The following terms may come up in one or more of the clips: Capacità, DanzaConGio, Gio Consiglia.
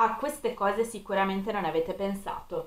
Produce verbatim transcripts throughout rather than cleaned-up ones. A queste cose sicuramente non avete pensato.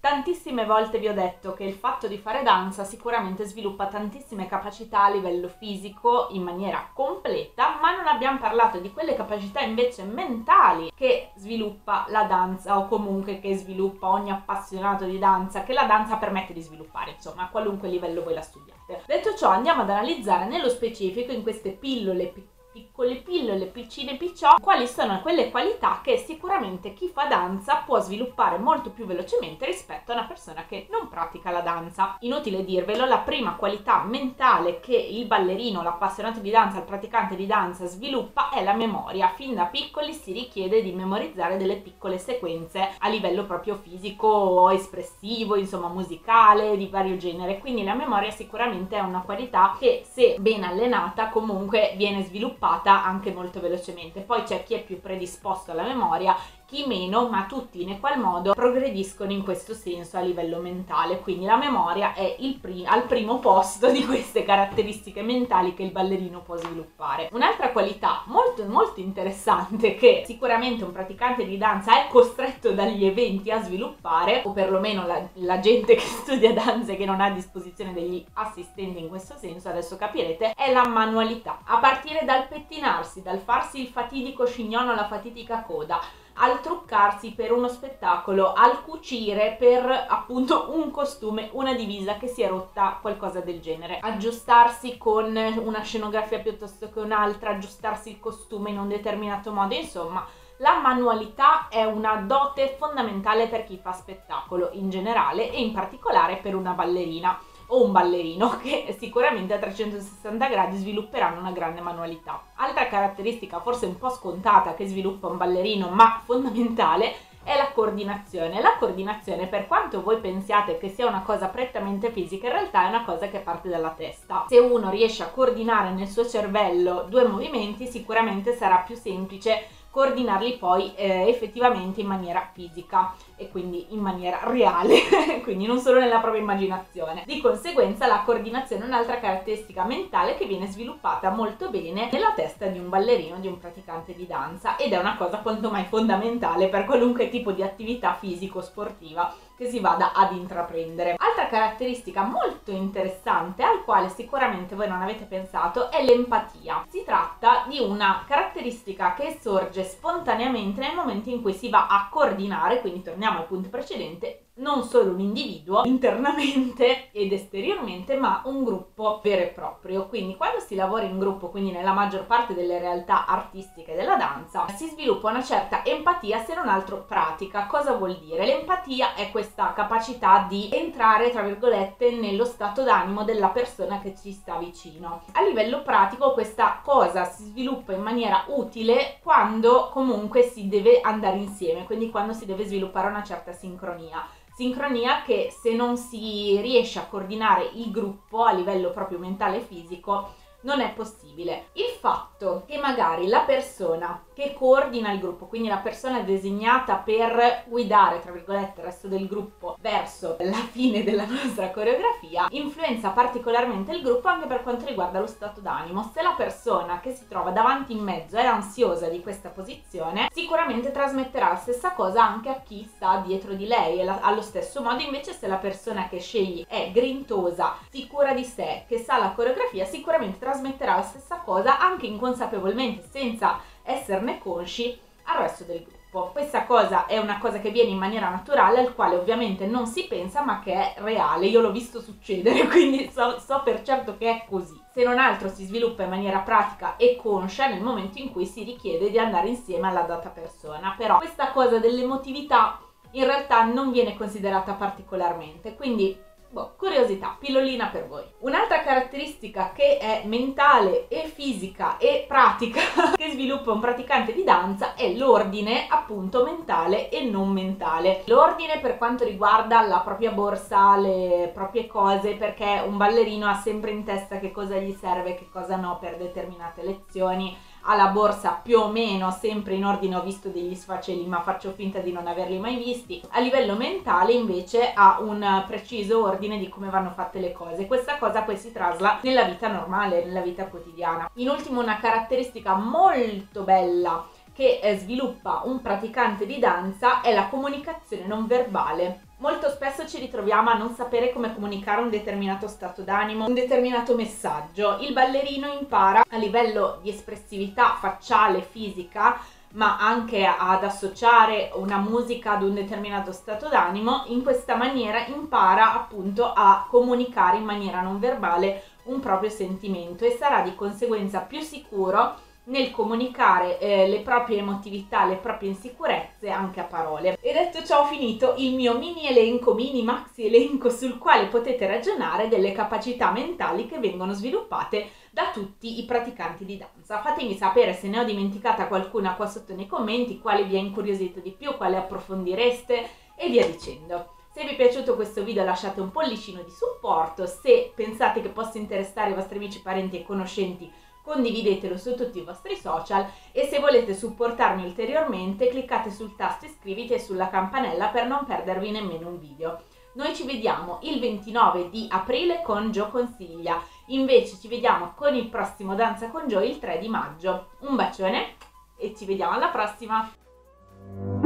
Tantissime volte vi ho detto che il fatto di fare danza sicuramente sviluppa tantissime capacità a livello fisico in maniera completa, ma non abbiamo parlato di quelle capacità invece mentali che sviluppa la danza, o comunque che sviluppa ogni appassionato di danza, che la danza permette di sviluppare, insomma, a qualunque livello voi la studiate. Detto ciò, andiamo ad analizzare nello specifico, in queste pillole piccole, piccole pillole, piccine picciò, quali sono quelle qualità che sicuramente chi fa danza può sviluppare molto più velocemente rispetto a una persona che non pratica la danza. Inutile dirvelo, la prima qualità mentale che il ballerino, l'appassionato di danza, il praticante di danza sviluppa è la memoria. Fin da piccoli si richiede di memorizzare delle piccole sequenze a livello proprio fisico, espressivo, insomma musicale, di vario genere. Quindi la memoria sicuramente è una qualità che, se ben allenata, comunque viene sviluppata anche molto velocemente. Poi c'è chi è più predisposto alla memoria, chi meno, ma tutti in equal modo progrediscono in questo senso a livello mentale. Quindi la memoria è il prim- al primo posto di queste caratteristiche mentali che il ballerino può sviluppare. Un'altra qualità molto molto interessante che sicuramente un praticante di danza è costretto dagli eventi a sviluppare, o perlomeno la, la gente che studia danza e che non ha a disposizione degli assistenti in questo senso, adesso capirete, è la manualità. A partire dal pettinarsi, dal farsi il fatidico scignolo, la fatidica coda, al truccarsi per uno spettacolo, al cucire per appunto un costume, una divisa che si è rotta, qualcosa del genere, aggiustarsi con una scenografia piuttosto che un'altra, aggiustarsi il costume in un determinato modo. Insomma, la manualità è una dote fondamentale per chi fa spettacolo in generale e in particolare per una ballerina o un ballerino, che sicuramente a trecentosessanta gradi svilupperanno una grande manualità. Altra caratteristica forse un po' scontata che sviluppa un ballerino ma fondamentale è la coordinazione. La coordinazione, per quanto voi pensiate che sia una cosa prettamente fisica, in realtà è una cosa che parte dalla testa. Se uno riesce a coordinare nel suo cervello due movimenti, sicuramente sarà più semplice coordinarli poi eh, effettivamente in maniera fisica e quindi in maniera reale, quindi non solo nella propria immaginazione. Di conseguenza la coordinazione è un'altra caratteristica mentale che viene sviluppata molto bene nella testa di un ballerino, di un praticante di danza, ed è una cosa quanto mai fondamentale per qualunque tipo di attività fisico-sportiva che si vada ad intraprendere. Altra caratteristica molto interessante al quale sicuramente voi non avete pensato è l'empatia. Si tratta di una caratteristica che sorge spontaneamente nel momento in cui si va a coordinare, quindi torniamo al punto precedente, non solo un individuo internamente ed esteriormente, ma un gruppo vero e proprio. Quindi quando si lavora in gruppo, quindi nella maggior parte delle realtà artistiche della danza, si sviluppa una certa empatia, se non altro pratica. Cosa vuol dire? L'empatia è questa capacità di entrare, tra virgolette, nello stato d'animo della persona che ci sta vicino. A livello pratico questa cosa si sviluppa in maniera utile quando comunque si deve andare insieme, quindi quando si deve sviluppare una certa sincronia. Sincronia che, se non si riesce a coordinare il gruppo a livello proprio mentale e fisico, non è possibile. Il fatto che magari la persona che coordina il gruppo, quindi la persona designata per guidare, tra virgolette, il resto del gruppo verso la fine della nostra coreografia, influenza particolarmente il gruppo anche per quanto riguarda lo stato d'animo. Se la persona che si trova davanti in mezzo è ansiosa di questa posizione, sicuramente trasmetterà la stessa cosa anche a chi sta dietro di lei, e allo stesso modo invece se la persona che scegli è grintosa, sicura di sé, che sa la coreografia, sicuramente trasmetterà trasmetterà la stessa cosa anche inconsapevolmente, senza esserne consci, al resto del gruppo. Questa cosa è una cosa che viene in maniera naturale, al quale ovviamente non si pensa, ma che è reale. Io l'ho visto succedere, quindi so, so per certo che è così. Se non altro si sviluppa in maniera pratica e conscia nel momento in cui si richiede di andare insieme alla data persona. Però questa cosa dell'emotività in realtà non viene considerata particolarmente, quindi boh, curiosità, pillolina per voi. Un'altra caratteristica che è mentale e fisica e pratica che sviluppa un praticante di danza è l'ordine, appunto, mentale e non mentale. L'ordine per quanto riguarda la propria borsa, le proprie cose, perché un ballerino ha sempre in testa che cosa gli serve e che cosa no per determinate lezioni. alla borsa più o meno sempre in ordine. Ho visto degli sfaceli ma faccio finta di non averli mai visti. A livello mentale invece ha un preciso ordine di come vanno fatte le cose. Questa cosa poi si trasla nella vita normale, nella vita quotidiana. In ultimo, una caratteristica molto bella che sviluppa un praticante di danza è la comunicazione non verbale. Molto spesso ci ritroviamo a non sapere come comunicare un determinato stato d'animo, un determinato messaggio. Il ballerino impara a livello di espressività facciale, fisica, ma anche ad associare una musica ad un determinato stato d'animo. In questa maniera impara appunto a comunicare in maniera non verbale un proprio sentimento e sarà di conseguenza più sicuro nel comunicare eh, le proprie emotività, le proprie insicurezze anche a parole. E detto ciò, ho finito il mio mini elenco, mini maxi elenco sul quale potete ragionare delle capacità mentali che vengono sviluppate da tutti i praticanti di danza. Fatemi sapere se ne ho dimenticata qualcuna qua sotto nei commenti, quale vi ha incuriosito di più, quale approfondireste e via dicendo. Se vi è piaciuto questo video lasciate un pollicino di supporto, se pensate che possa interessare i vostri amici, parenti e conoscenti condividetelo su tutti i vostri social e se volete supportarmi ulteriormente cliccate sul tasto iscriviti e sulla campanella per non perdervi nemmeno un video. Noi ci vediamo il ventinove di aprile con Gio Consiglia, invece ci vediamo con il prossimo Danza con Gio il tre di maggio. Un bacione e ci vediamo alla prossima!